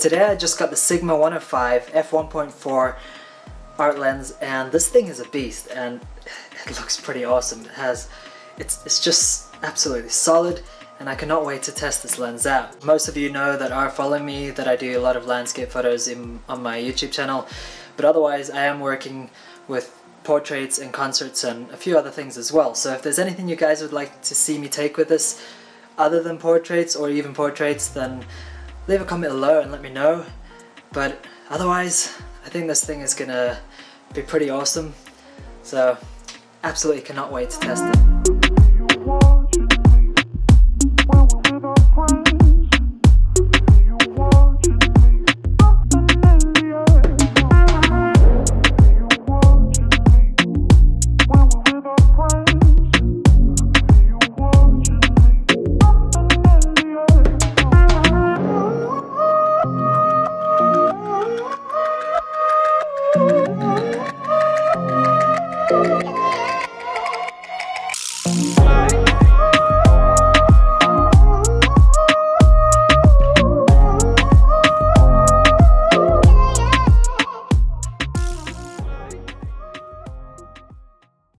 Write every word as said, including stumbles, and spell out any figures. today I just got the Sigma one oh five f one point four art lens, and this thing is a beast and it looks pretty awesome. It has, it's, it's just absolutely solid, and I cannot wait to test this lens out. Most of you know that are following me that I do a lot of landscape photos in, on my YouTube channel, but otherwise I am working with portraits and concerts and a few other things as well. So if there's anything you guys would like to see me take with this other than portraits or even portraits, then leave a comment below and let me know. But otherwise, I think this thing is gonna be pretty awesome. So absolutely cannot wait to test it.